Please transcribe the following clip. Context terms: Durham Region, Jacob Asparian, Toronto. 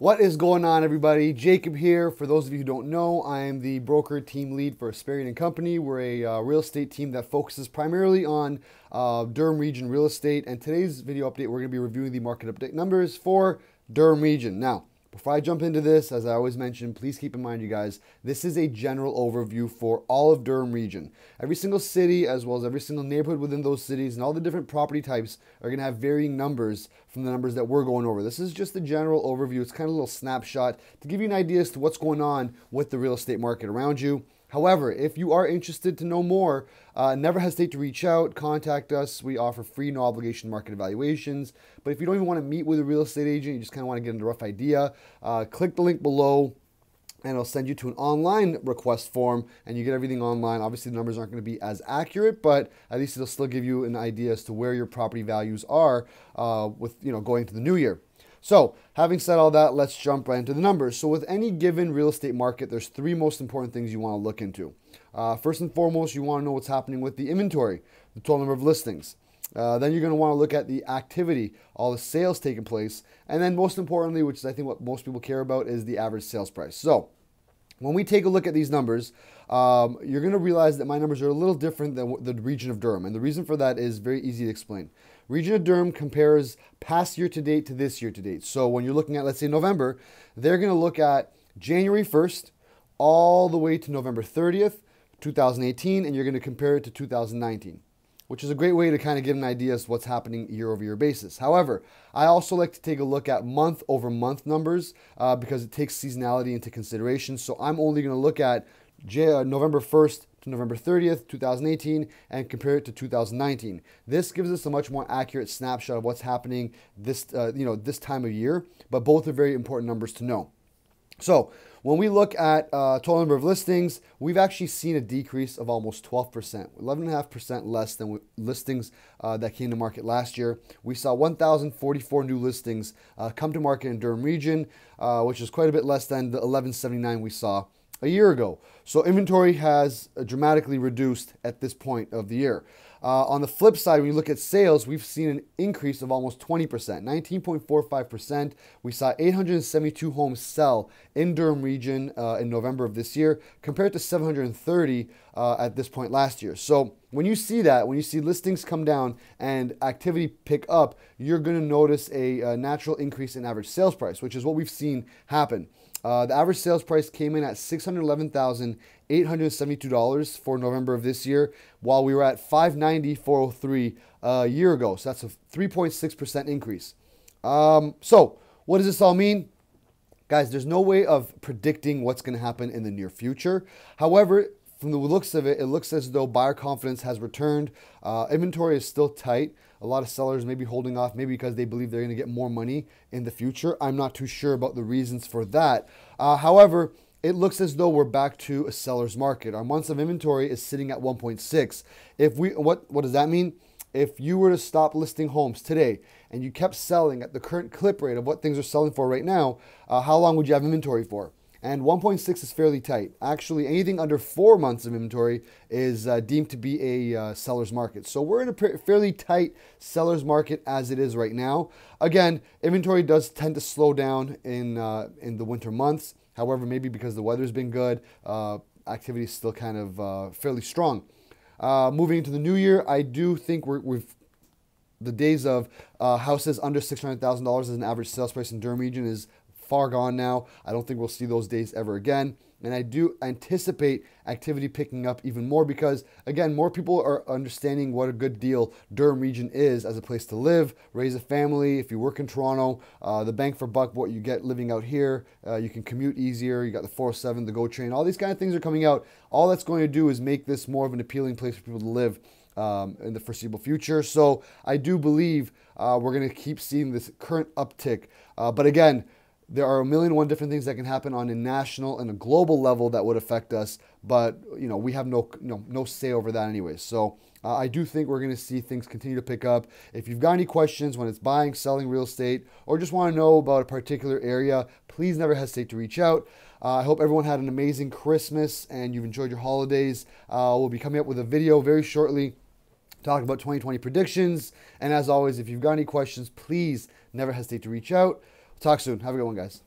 What is going on, everybody? Jacob here. For those of you who don't know, I am the broker team lead for Asperian & Company. We're a real estate team that focuses primarily on Durham Region real estate. And today's video update, we're going to be reviewing the market update numbers for Durham Region. Now, before I jump into this, as I always mention, please keep in mind, you guys, this is a general overview for all of Durham Region. Every single city, as well as every single neighborhood within those cities, and all the different property types are going to have varying numbers from the numbers that we're going over. This is just the general overview. It's kind of a little snapshot to give you an idea as to what's going on with the real estate market around you. However, if you are interested to know more, never hesitate to reach out, contact us. We offer free, no obligation market evaluations. But if you don't even want to meet with a real estate agent, you just kind of want to get a rough idea, click the link below and it'll send you to an online request form and you get everything online. Obviously, the numbers aren't going to be as accurate, but at least it'll still give you an idea as to where your property values are with, you know, going to the new year. So having said all that, let's jump right into the numbers. So with any given real estate market, there's three most important things you want to look into. First and foremost, you want to know what's happening with the inventory, the total number of listings. Then you're going to want to look at the activity, all the sales taking place. And then most importantly, which is I think what most people care about, is the average sales price. So when we take a look at these numbers, you're going to realize that my numbers are a little different than the region of Durham. And the reason for that is very easy to explain. Region of Durham compares past year to date to this year to date. So when you're looking at, let's say, November, they're going to look at January 1st all the way to November 30th, 2018, and you're going to compare it to 2019, which is a great way to kind of get an idea as to what's happening year over year basis. However, I also like to take a look at month over month numbers because it takes seasonality into consideration. So I'm only going to look at November 1st to November 30th, 2018, and compare it to 2019. This gives us a much more accurate snapshot of what's happening this, this time of year, but both are very important numbers to know. So when we look at total number of listings, we've actually seen a decrease of almost 12%, 11.5% less than listings that came to market last year. We saw 1,044 new listings come to market in Durham Region, which is quite a bit less than the 1,179 we saw a year ago. So inventory has dramatically reduced at this point of the year. On the flip side, when you look at sales, we've seen an increase of almost 20%, 19.45%. We saw 872 homes sell in Durham Region in November of this year, compared to 730 at this point last year. So when you see that, when you see listings come down and activity pick up, you're going to notice a natural increase in average sales price, which is what we've seen happen. The average sales price came in at $611,872 for November of this year, while we were at $590,403 a year ago. So that's a 3.6% increase. So what does this all mean? Guys, there's no way of predicting what's going to happen in the near future. However, from the looks of it, it looks as though buyer confidence has returned. Inventory is still tight. A lot of sellers may be holding off, maybe because they believe they're going to get more money in the future. I'm not too sure about the reasons for that. However, it looks as though we're back to a seller's market. Our months of inventory is sitting at 1.6. If we, what does that mean? If you were to stop listing homes today and you kept selling at the current clip rate of what things are selling for right now, how long would you have inventory for? And 1.6 is fairly tight. Actually, anything under 4 months of inventory is deemed to be a seller's market. So we're in a fairly tight seller's market as it is right now. Again, inventory does tend to slow down in the winter months. However, maybe because the weather's been good, activity is still kind of fairly strong. Moving into the new year, I do think we've the days of houses under $600,000 as an average sales price in Durham Region is far gone now. I don't think we'll see those days ever again. And I do anticipate activity picking up even more because, again, more people are understanding what a good deal Durham Region is as a place to live, raise a family. If you work in Toronto, the bang for buck, what you get living out here, you can commute easier. You got the 407, the GO train, all these kind of things are coming out. All that's going to do is make this more of an appealing place for people to live in the foreseeable future. So I do believe we're going to keep seeing this current uptick. But again, there are a million and one different things that can happen on a national and a global level that would affect us, but you know, we have no say over that anyway. So I do think we're going to see things continue to pick up. If you've got any questions when it's buying, selling real estate, or just want to know about a particular area, please never hesitate to reach out. I hope everyone had an amazing Christmas and you've enjoyed your holidays. We'll be coming up with a video very shortly talking about 2020 predictions. And as always, if you've got any questions, please never hesitate to reach out. Talk soon. Have a good one, guys.